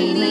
Leandro.